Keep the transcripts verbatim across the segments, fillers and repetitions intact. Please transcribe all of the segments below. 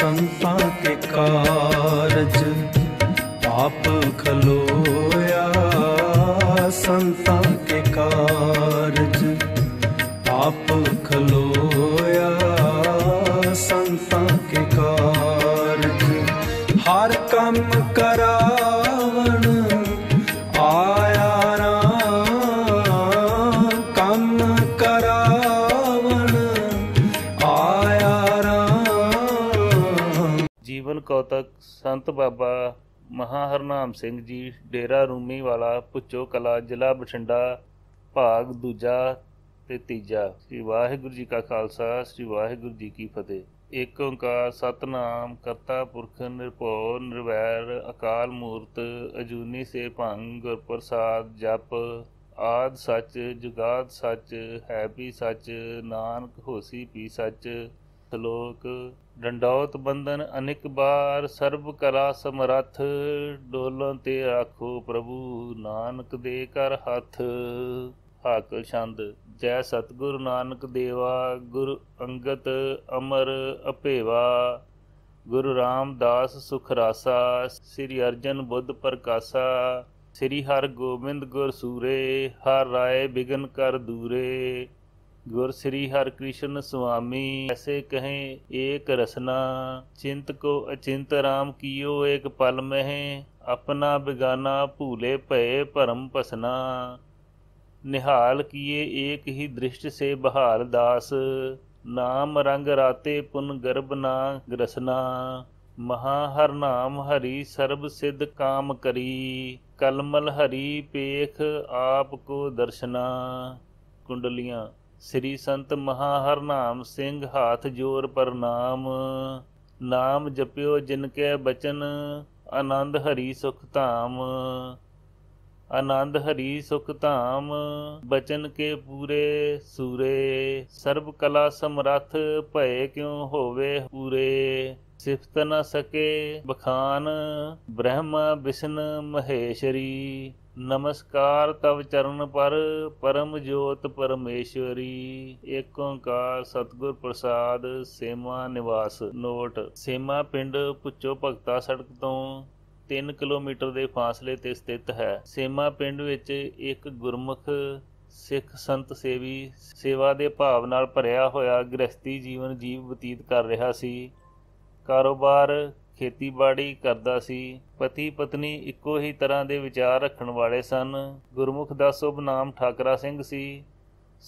संता के कारज पाप खलोया, संता के कारज पाप खलोया, संता के कारज हर कम करावण आया राम, कम करावण आया राम। जीवन कौतक संत बाबा महा हरनाम सिंह जी, डेरा रूमी वाला, भुच्चो कला, जिला बठिंडा, भाग दूजा ते तीजा। श्री वाहिगुरु जी का खालसा, श्री वाहिगुरु जी की फतेह। एक ओंकार सतनाम करता पुरख निरभौ निरवैर, अकाल मूर्त अजूनी से भंग गुर प्रसाद जप। आदि सच जुगाद सच है भी सच, नानक होसी भी सच। श्लोक डंडौत बंधन अनेक बार, सर्ब कला समरथ, डोलन ते आखो प्रभु नानक दे कर हथ। हाकल छंद जय सतगुरु नानक देवा, गुरु अंगत अमर अपेवा, गुरु रामदास सुखरासा, श्री अर्जन बुद्ध प्रकाशा, श्री हर गोबिंद गुर सूरे, हर राय बिघन कर दूरे। गुर श्री हर कृष्ण स्वामी ऐसे कहें एक रसना, चिंत को अचिंत राम कियो एक पल में, अपना बिगाना भूले भय परम पसना। निहाल किए एक ही दृष्ट से बहाल दास, नाम रंग राते पुन गर्भ ना ग्रसना। महा हर नाम हरि सर्व सिद्ध काम करी, कलमल हरि पेख आप को दर्शना। कुंडलियाँ श्री संत महा हरनाम सिंह हाथ जोर प्रणाम, नाम जप्यो जिनके बचन आनंद हरि सुख धाम, आनंद हरि सुख धाम बचन के पूरे सूरे। सर्व कला समरथ भय क्यों होवे पूरे, सिफत न सके बखान ब्रह्मा विष्णु महेश्वरी। नमस्कार तव चरण पर परम ज्योत परमेश्वरी। एक ओंकार सतगुर प्रसाद। सेमा निवास। नोट सेमा पिंड भुच्चो भगता सड़क तो तीन किलोमीटर के फासले ते स्थित है। सेमा पिंड विच एक गुरमुख सिख संत सेवी सेवा के भाव नाल भरिया होया गृहस्थी जीवन जीव बतीत कर रहा सी। कारोबार ਖੇਤੀਬਾੜੀ ਕਰਦਾ ਸੀ। ਪਤੀ ਪਤਨੀ ਇੱਕੋ ਹੀ ਤਰ੍ਹਾਂ ਦੇ ਵਿਚਾਰ ਰੱਖਣ ਵਾਲੇ ਸਨ। ਗੁਰਮੁਖ ਦਾ ਸ਼ੁਭ ਨਾਮ ਠਾਕਰਾ ਸਿੰਘ ਸੀ।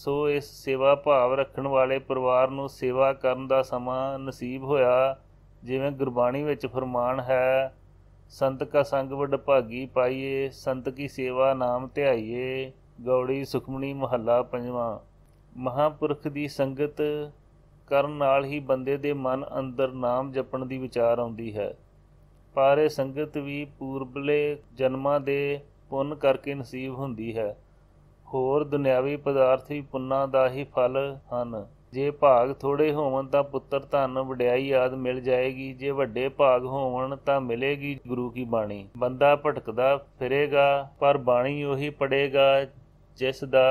ਸੋ ਇਸ ਸੇਵਾ ਭਾਵ ਰੱਖਣ ਵਾਲੇ ਪਰਿਵਾਰ ਨੂੰ ਸੇਵਾ ਕਰਨ ਦਾ ਸਮਾਂ ਨਸੀਬ ਹੋਇਆ। ਜਿਵੇਂ ਗੁਰਬਾਣੀ ਵਿੱਚ ਫਰਮਾਨ ਹੈ, ਸੰਤ ਕਾ ਸੰਗ ਵਡਭਾਗੀ ਪਾਈਏ, ਸੰਤ ਕੀ ਸੇਵਾ ਨਾਮ ਧਿਆਈਏ। ਗੌੜੀ ਸੁਖਮਣੀ ਮਹੱਲਾ ਪੰਜਵਾਂ। ਮਹਾਂਪੁਰਖ ਦੀ ਸੰਗਤ ਕਰਨ ਨਾਲ ਹੀ ਬੰਦੇ ਦੇ ਮਨ ਅੰਦਰ ਨਾਮ ਜਪਣ ਦੀ ਵਿਚਾਰ ਆਉਂਦੀ ਹੈ। ਪਰ ਇਹ ਸੰਗਤ ਵੀ ਪੂਰਬਲੇ ਜਨਮਾਂ ਦੇ ਪੁੰਨ ਕਰਕੇ ਨਸੀਬ ਹੁੰਦੀ ਹੈ। ਹੋਰ ਦੁਨਿਆਵੀ ਪਦਾਰਥ ਵੀ ਪੁੰਨਾਂ ਦਾ ਹੀ ਫਲ ਹਨ। ਜੇ ਭਾਗ ਥੋੜ੍ਹੇ ਹੋਵਣ ਤਾਂ ਪੁੱਤਰ ਧਨ ਵਡਿਆਈ ਆਦਿ ਮਿਲ ਜਾਏਗੀ, ਜੇ ਵੱਡੇ ਭਾਗ ਹੋਵਣ ਤਾਂ ਮਿਲੇਗੀ ਗੁਰੂ ਕੀ ਬਾਣੀ। ਬੰਦਾ ਭਟਕਦਾ ਫਿਰੇਗਾ ਪਰ ਬਾਣੀ ਉਹੀ ਪੜ੍ਹੇਗਾ ਜਿਸ ਦਾ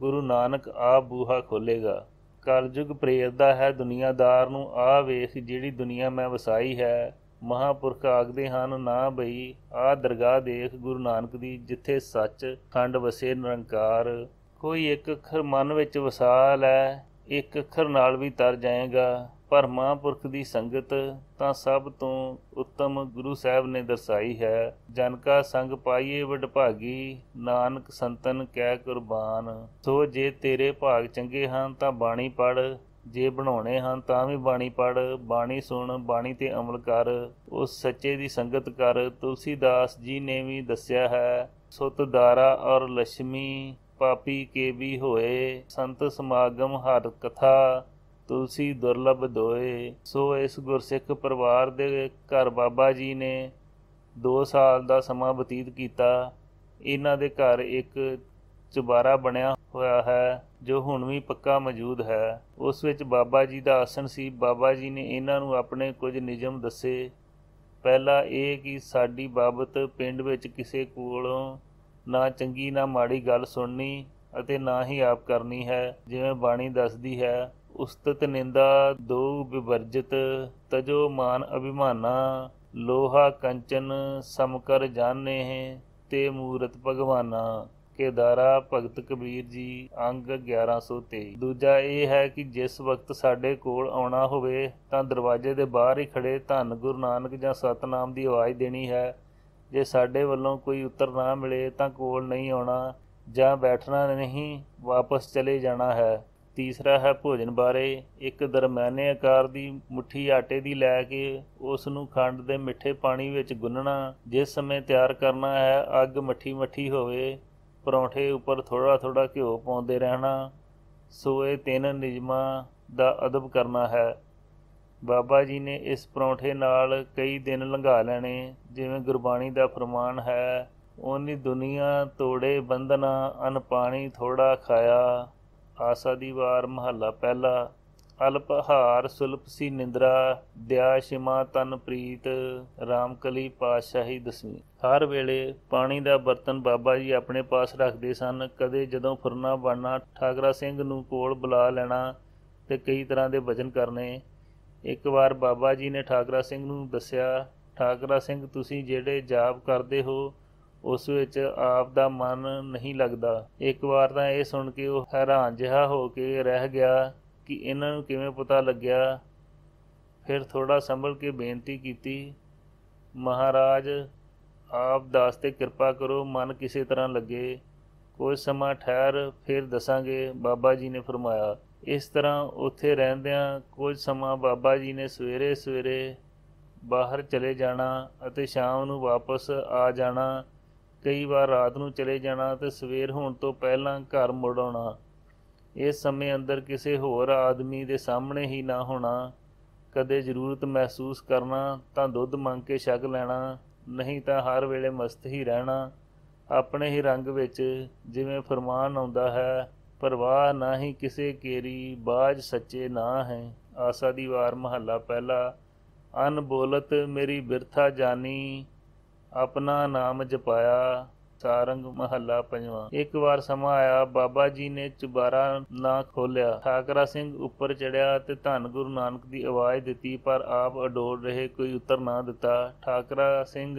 ਗੁਰੂ ਨਾਨਕ ਆਪ ਬੂਹਾ ਖੋਲ੍ਹੇਗਾ। ਕਲਯੁਗ ਪ੍ਰੇਰਦਾ ਹੈ ਦੁਨੀਆਦਾਰ ਨੂੰ, ਆਹ ਵੇਖ ਜਿਹੜੀ ਦੁਨੀਆ ਮੈਂ ਵਸਾਈ ਹੈ। ਮਹਾਂਪੁਰਖ ਆਖਦੇ ਹਨ, ਨਾ ਬਈ ਆਹ ਦਰਗਾਹ ਦੇਖ ਗੁਰੂ ਨਾਨਕ ਦੀ, ਜਿੱਥੇ ਸੱਚ ਖੰਡ ਵਸੇ ਨਿਰੰਕਾਰ। ਕੋਈ ਇੱਕ ਅੱਖਰ ਮਨ ਵਿੱਚ ਵਸਾ ਲੈ, ਇੱਕ ਅੱਖਰ ਨਾਲ ਵੀ ਤਰ ਜਾਏਗਾ। ਪਰ ਮਹਾਂਪੁਰਖ ਦੀ ਸੰਗਤ ਤਾਂ ਸਭ ਤੋਂ ਉੱਤਮ ਗੁਰੂ ਸਾਹਿਬ ਨੇ ਦਰਸਾਈ ਹੈ। ਜਨ ਕਾ ਸੰਗ ਪਾਈਏ ਵਡਭਾਗੀ, ਨਾਨਕ ਸੰਤਨ ਕਹਿ ਕੁਰਬਾਨ। ਸੋ ਜੇ ਤੇਰੇ ਭਾਗ ਚੰਗੇ ਹਨ ਤਾਂ ਬਾਣੀ ਪੜ੍ਹ, ਜੇ ਬਣਾਉਣੇ ਹਨ ਤਾਂ ਵੀ ਬਾਣੀ ਪੜ੍ਹ, ਬਾਣੀ ਸੁਣ, ਬਾਣੀ 'ਤੇ ਅਮਲ ਕਰ, ਉਸ ਸੱਚੇ ਦੀ ਸੰਗਤ ਕਰ। ਤੁਲਸੀਦਾਸ ਜੀ ਨੇ ਵੀ ਦੱਸਿਆ ਹੈ, ਸੁਤ ਦਾਰਾ ਔਰ ਲਛਮੀ ਪਾਪੀ ਕੇ ਵੀ ਹੋਏ, ਸੰਤ ਸਮਾਗਮ ਹਰ ਕਥਾ तुलसी दुर्लभ दोए। सो इस गुरसिख परिवार दे घर बाबा जी ने दो साल का समा बतीत किया। इन्हां दे घर एक चुबारा बनिया होया है जो हुण भी पक्का मौजूद है। उस विच बाबा जी का आसन सी। बाबा जी ने इन्हां नूं अपने कुछ निजम दसे। पहला ये कि साडी बाबत पिंड विच किसे कोलों ना चंगी ना माड़ी गल सुननी अते ना ही आप करनी है, जिवें बाणी दसदी है। उस्तत निंदा दो विवर्जित तजो मान अभिमाना लोहा कंचन समकर जाने हैं ते मूरत भगवाना। केदारा भगत कबीर जी अंग ग्यारह सौ तेई। दूजा यह है कि जिस वक्त साढ़े कोल आना होवे तां दरवाजे दे बाहर ही खड़े धन गुरु नानक जां सतनाम की आवाज़ देनी है। जे साढ़े वलों कोई उत्तर ना मिले तां कोल नहीं आना जां बैठना नहीं, वापस चले जाना है। तीसरा है भोजन बारे। एक दरम्याने आकार की मुट्ठी आटे की लैके उसनूं खंड के मिठे पानी विच गुन्नना। जिस समय तैयार करना है अग मठी मठी होवे। परौंठे उपर थोड़ा थोड़ा घ्यो पाउंदे रहना। सोए तीन निजमां दा अदब करना है। बाबा जी ने इस परौंठे नाल कई दिन लंघा लैणे। जिवें गुरबाणी दा फरमान है, ओनी दुनिया तोड़े बंधना अन पानी थोड़ा खाया। आसा दी वार महला पहला। अल्पहार सुलभ सी निंद्रा दया शिमा तन प्रीत रामकली पातशाही दसवीं। हर वेले पानी दा बर्तन बाबा जी अपने पास रखते सन। कदे जदों फुरना बनना ठाकरा सिंह नूं कोल बुला लेना ते कई तरह दे भजन करने। एक बार बाबा जी ने ठाकरा सिंह नूं दस्या, ठाकरा सिंह तुसीं जेड़े जाप करदे हो उस विच आप दा मन नहीं लगदा। एक बार तां यह सुण के वह हैरान जिहा हो के रह गया कि इन्हां नूं किवें पता लग्या। फिर थोड़ा संभल के बेनती कीती, महाराज आप दास ते किरपा करो, मन किसी तरह लगे, कुछ समा ठहर फिर दसांगे, बाबा जी ने फरमाया। इस तरह उत्थे रहिंदियां कुछ समा बाबा जी ने सवेरे सवेरे बाहर चले जाना अते शाम नूं वापस आ जाना। कई बार रात नूं चले जाना तो सवेर होने तो पहला घर मुड़ आना। इस समय अंदर किसी होर आदमी के सामने ही ना होना। कदे जरूरत महसूस करना तो दुध मंग के छक लेना, नहीं तो हर वेले मस्त ही रहना अपने ही रंग विच। जिवें फरमान आउंदा है, परवाह ना ही किसी केरी बाज सच्चे ना है। आसा दी वार महला पहला। अन बोलत मेरी बिरथा जानी अपना नाम जपाया। सारंग महला पंजवा। एक बार समा आया, बाबा जी ने चुबारा ना खोलिया। ठाकरा सिंह उपर चढ़िया ते धन गुरु नानक की आवाज़ दी, पर आप अडोल रहे, कोई उत्तर ना दिता। ठाकरा सिंह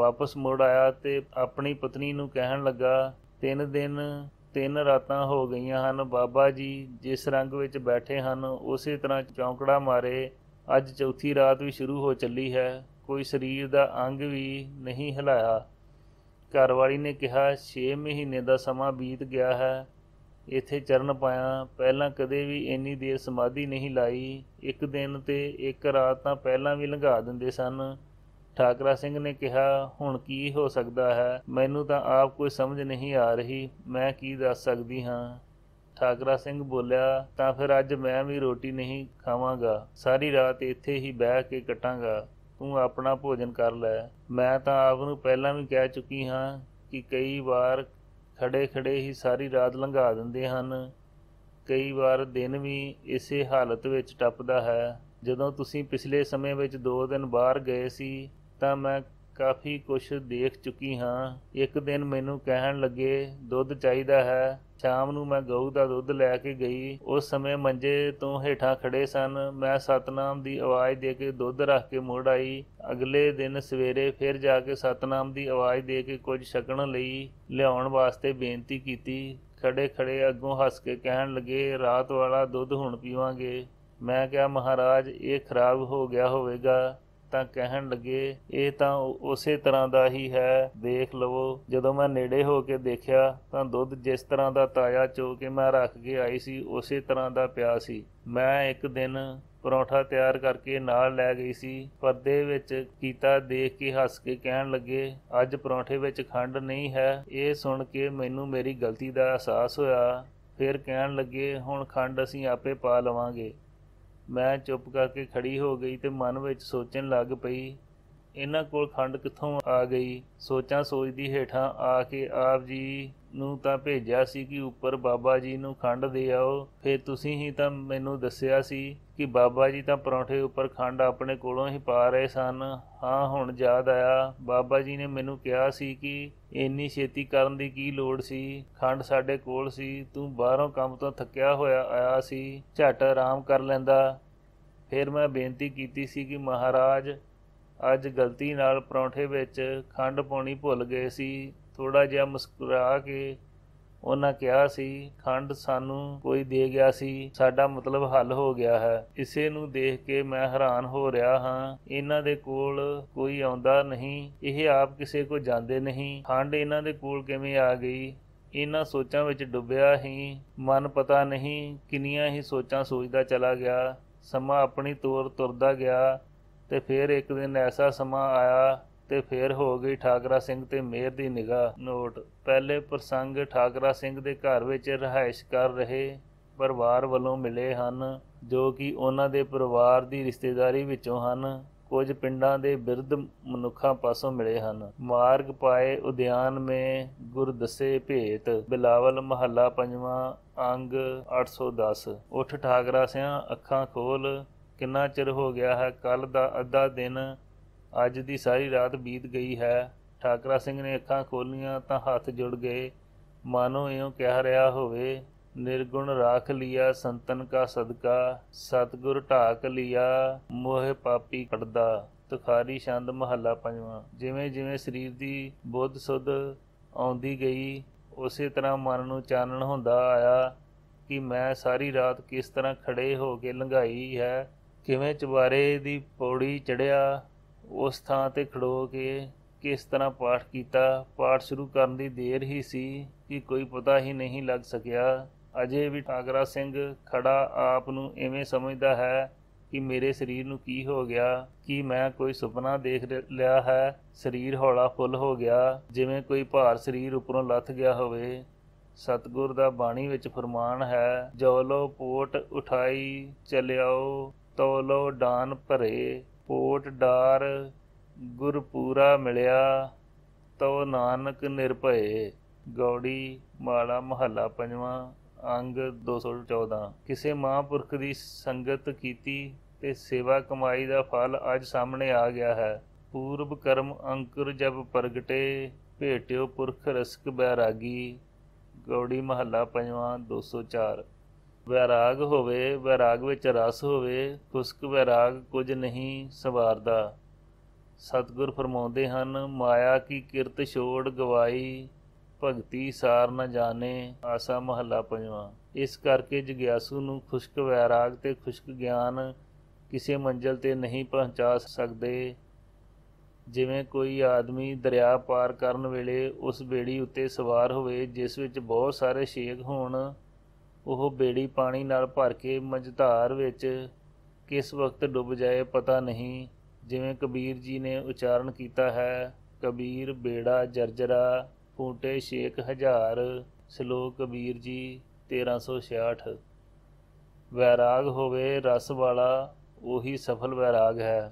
वापस मुड़ आया ते अपनी पत्नी नूं कहन लगा, तीन दिन तीन रातां हो गईयां हन, बाबा जी जिस रंग विच बैठे हन उसी तरह चौंकड़ा मारे। अज चौथी रात भी शुरू हो चली है, कोई शरीर का अंग भी नहीं हिलाया। घरवाली ने कहा, छे महीने का समा बीत गया है, इत्थे चरण पाया, पहला कदे भी इन्नी देर समाधि नहीं लाई। एक दिन ते एक रात तां पहला भी लंघा दिंदे सन। ठाकरा सिंह ने कहा, हुण की हो सकदा है, मैनूं तां आप कोई समझ नहीं आ रही, मैं की दस सकदी हां। ठाकरा सिंह बोलिया, तां फिर अज मैं भी रोटी नहीं खावांगा, सारी रात इत्थे ही बह के कटांगा, तू अपना भोजन कर लै। मैं तां आप नूं पहलां भी कह चुकी हां कि कई बार खड़े खड़े ही सारी रात लंघा दिंदे हन, कई बार दिन भी इसे हालत विच टपदा है। जदों तुसीं पिछले समय विच दो दिन बाहर गए सी तां मैं काफ़ी कुछ देख चुकी हां। एक दिन मैनूं कहण लगे दुध चाहीदा है, शाम नूं मैं गऊ का दुध लैके गई, उस समय मंजे तो हेठां खड़े सन, मैं सतनाम की आवाज़ दे के दुध रख के मुड़ आई। अगले दिन सवेरे फिर जाके सतनाम की आवाज़ दे के कुछ छकण लई लियाउण वास्ते बेनती कीती। खड़े खड़े अगों हस के कहन लगे, रात वाला दुध हुण पीवांगे। मैं कहा, महाराज ये खराब हो गया होवेगा। तां कहन लगे, ये तां उसे तरह दा ही है, देख लवो। जदों मैं नेड़े हो के देखिया तां दुध जिस तरह दा ताज़ा चो के मैं रख के आई सी उसे तरह दा पिया सी। मैं एक दिन परौंठा तैयार करके नाल लै गई सी, परदे विच कीता देख के हस के कहन लगे, अज परौंठे विच खंड नहीं है। ये सुण के मैनूं मेरी गलती दा अहसास होया। फिर कहन लगे, हुण खंड असीं आपे पा लवांगे। मैं चुप करके खड़ी हो गई तो मन में सोचन लग पई, इन्हां कोल खंड कित्थों आ गई। सोचां सोचदी हेठां आ के आप जी ਨੂੰ ਤਾਂ भेजा सी कि उपर बाबा जी ਨੂੰ ਖੰਡ ਦੇ ਆਓ। ਫਿਰ ਤੁਸੀਂ ਹੀ ਤਾਂ ਮੈਨੂੰ ਦੱਸਿਆ ਸੀ कि बाबा जी ਤਾਂ ਪਰੌਂਠੇ ਉੱਪਰ ਖੰਡ ਆਪਣੇ ਕੋਲੋਂ ਹੀ ਪਾ ਰਹੇ ਸਨ। हाँ ਹੁਣ ਯਾਦ ਆਇਆ, बाबा जी ने ਮੈਨੂੰ ਕਿਹਾ ਸੀ कि ਇੰਨੀ ਛੇਤੀ ਕਰਨ ਦੀ ਕੀ ਲੋੜ ਸੀ, ਖੰਡ ਸਾਡੇ ਕੋਲ ਸੀ, ਤੂੰ ਬਾਹਰੋਂ ਕੰਮ ਤੋਂ ਥੱਕਿਆ ਹੋਇਆ ਆਇਆ ਸੀ, ਝੱਟ ਆਰਾਮ ਕਰ ਲੈਂਦਾ। ਫਿਰ ਮੈਂ ਬੇਨਤੀ ਕੀਤੀ ਸੀ कि ਮਹਾਰਾਜ ਅੱਜ ਗਲਤੀ ਨਾਲ ਪਰੌਂਠੇ ਵਿੱਚ ਖੰਡ ਪਾਉਣੀ ਭੁੱਲ ਗਏ ਸੀ। थोड़ा जिहा मुस्कुरा के उन्हां कहा सी खंड सानू कोई दे गया सी, साडा मतलब हल हो गया है। इसे नूं देख के मैं हैरान हो रहा हाँ, इन्हां दे कोल कोई आउंदा नहीं, इह आप किसे को जांदे नहीं, खंड इन्हां दे कोल किवें आ गई। इन्हां सोचां विच डुब्बिया ही मन पता नहीं किन्नियां ही सोचां सोचदा चला गया। समा अपनी तौर तुरदा गया ते फिर एक दिन ऐसा समा आया ते फिर हो गई ठाकरा सिंह ते मेहर दी निगाह। नोट: पहले प्रसंग ठाकरा सिंह दे घर विच रहायश कर रहे परिवार वलों मिले हन, जो कि उन्हां दे परिवार दी रिश्तेदारी विचों हन। कुछ पिंडां दे बिरध मनुखां पासों मिले हन। मार्ग पाए उद्यान में गुरदसे भेंट, बिलावल महला पंजवां, अंग आठ सौ दस। उठ ठाकरा सिंह, अखां खोल, किन्ना चिर हो गया है, कल दा अद्धा दिन, अज दी सारी रात बीत गई है। ठाकरा सिंह ने अखां खोलियां तां हाथ जुड़ गए, मानो इयों कह रहा होवे, निर्गुण राख लिया संतन का सदका, सतगुर ढाक लिया मोह पापी कटदा। तुखारी छंद महला पंजवां। जिवें जिवें शरीर दी बोध सुध आउंदी गई, उसे तरह मन नूं चानण हुंदा आया कि मैं सारी रात किस तरह खड़े हो के लंघाई है, किवें चबारे दी पौड़ी चढ़िया, उस थां ते खड़ो के किस तरह पाठ किया। पाठ शुरू करने की देर ही सी कि कोई पता ही नहीं लग सकिया। अजे भी ठाकरा सिंह खड़ा आप नूं इवें समझदा है कि मेरे शरीर नूं की हो गया, कि मैं कोई सुपना देख लिया है। शरीर हौला फुल हो गया, जिवें कोई भार शरीर उपरों लथ गया होवे। सतगुर दा बाणी विच फरमान है, जो लो पोट उठाई चलियाओ, तो लो डान भरे, पोट डार गुरपूरा मिलिया, तो नानक निरभय। गौड़ी माला महला पंजवां, अंग दो सौ चौदह। किसी महापुरख की संगत की ते सेवा कमाई का फल अज सामने आ गया है। पूर्व कर्म अंकुर जब प्रगटे, भेट्यो पुरख रसक बैरागी। गौड़ी महला पंजवां दो सौ चार। वैराग होवे, वैराग विच रस होवे, खुसक वैराग कुछ नहीं संवारदा। सतगुर फरमाउंदे हन, माया की किरत छोड़ गवाई, भगती सार न जाने। आसा महला पंजवां। इस करके जग्यासू नूं खुसक वैराग ते खुसक ज्ञान किसी मंजिल ते नहीं पहुँचा सकदे। जिवें कोई आदमी दरिया पार करन वेले उस बेड़ी उत्ते सवार होवे जिस विच बहुत सारे छेक होण, ਉਹ ਬੇੜੀ ਪਾਣੀ ਨਾਲ ਭਰ ਕੇ ਮਝਧਾਰ ਵਿੱਚ ਕਿਸ ਵਕਤ ਡੁੱਬ ਜਾਏ ਪਤਾ ਨਹੀਂ। ਜਿਵੇਂ ਕਬੀਰ ਜੀ ਨੇ ਉਚਾਰਨ ਕੀਤਾ ਹੈ, ਕਬੀਰ ਬੇੜਾ ਜਰਜਰਾ, ਫੂਟੇ ਛੇਕ ਹਜ਼ਾਰ। ਸ਼ਲੋਕ ਕਬੀਰ ਜੀ तेरह सौ छियासठ। ਵੈਰਾਗ ਹੋਵੇ ਰਸ ਵਾਲਾ, ਉਹੀ ਸਫਲ ਵੈਰਾਗ ਹੈ।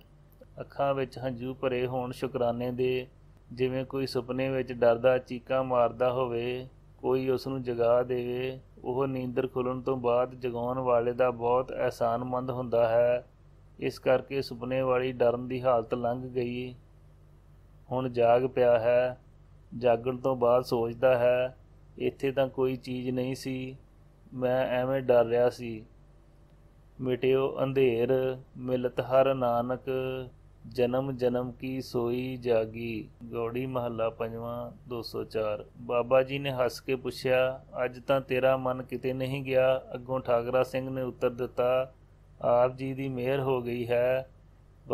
ਅੱਖਾਂ ਵਿੱਚ ਹੰਝੂ ਭਰੇ ਹੋਣ ਸ਼ੁਕਰਾਨੇ ਦੇ, ਜਿਵੇਂ ਕੋਈ ਸੁਪਨੇ ਵਿੱਚ ਡਰਦਾ ਚੀਕਾਂ ਮਾਰਦਾ ਹੋਵੇ, कोई उसनूं जगा देवे। वह नींदर खुलन तो बाद जगाउण वाले दा बहुत एहसानमंद हुंदा है। इस करके सुपने वाली डरन दी हालत लंघ गई, हुण जाग पिया है। जागण तो बाद सोचदा है, इत्थे तां कोई चीज़ नहीं सी, मैं एवें डर रहा सी। मिटियो अंधेर मिलत हर नानक, जन्म जन्म की सोई जागी। गौड़ी महला पंजवां दो सौ चार। बाबा जी ने हस के पूछया, अज तां तेरा मन किते नहीं गया? अगों ठाकरा सिंह ने उत्तर दिता, आप जी दी मेहर हो गई है।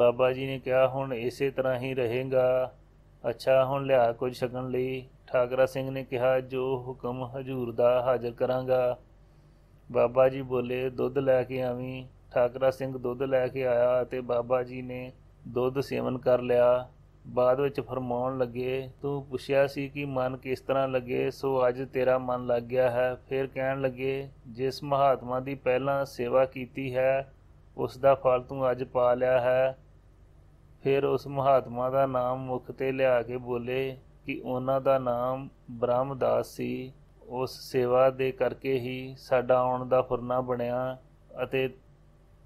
बाबा जी ने कहा, हुण इसे तरह ही रहेगा। अच्छा, हुण लिया कुछ छकण लई? ठाकरा सिंह ने कहा, जो हुक्म हजूर दा हाजिर करांगा। बाबा जी बोले, दुध लै के आवीं। ठाकरा सिंह दुध लै के आया ते बाबा जी ने ਦੁੱਧ ਸੇਵਨ ਕਰ ਲਿਆ। ਬਾਅਦ ਵਿੱਚ ਫਰਮਾਉਣ ਲੱਗੇ, ਤੂੰ ਪੁੱਛਿਆ ਸੀ ਕਿ ਮਨ ਕਿਸ ਤਰ੍ਹਾਂ ਲੱਗੇ, ਸੋ ਅੱਜ ਤੇਰਾ ਮਨ ਲੱਗ ਗਿਆ ਹੈ। ਫਿਰ ਕਹਿਣ ਲੱਗੇ, ਜਿਸ ਮਹਾਤਮਾ ਦੀ ਪਹਿਲਾਂ ਸੇਵਾ ਕੀਤੀ ਹੈ ਉਸ ਦਾ ਫਲ ਤੂੰ ਅੱਜ ਪਾ ਲਿਆ ਹੈ। ਫਿਰ ਉਸ ਮਹਾਤਮਾ ਦਾ ਨਾਮ ਮੁਖ 'ਤੇ ਲਿਆ ਕੇ ਬੋਲੇ, कि ਉਹਨਾਂ ਦਾ ਨਾਮ ਬ੍ਰਹਮਦਾਸ ਸੀ। उस सेवा दे करके ही साडा आउण दा फुरना बनिया अते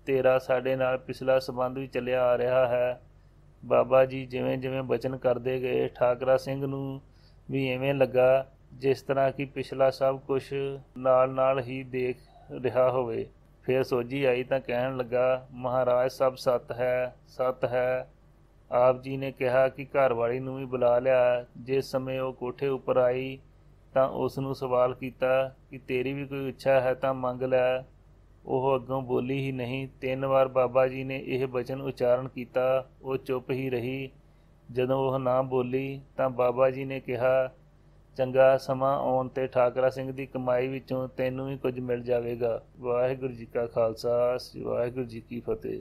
तेरा साडे नाल पिछला संबंध भी चलिया आ रहा है। बाबा जी जिवें जिवें बचन करदे गए ठाकरा सिंह नूं भी इवें लगा जिस तरह कि पिछला सब कुछ नाल नाल ही देख रहा होवे। फिर सोझी आई तां कहण लगा, महाराज सब सत है सत है। आप जी ने कहा कि घर वाली नूं भी बुला लिया। जिस समय वो कोठे उपर आई तां उस नूं सवाल कीता कि तेरी भी कोई इच्छा है तां मंग लै। ओह अगों बोली ही नहीं। तीन बार बाबा जी ने यह बचन उच्चारण किया, वो चुप ही रही। जदों वह ना बोली तां बाबा जी ने कहा, चंगा समा आउण ते ठाकरा सिंह दी कमाई विचों तैनूं भी कुछ मिल जाएगा। वाहिगुरू जी का खालसा, वाहिगुरू जी की फतेह।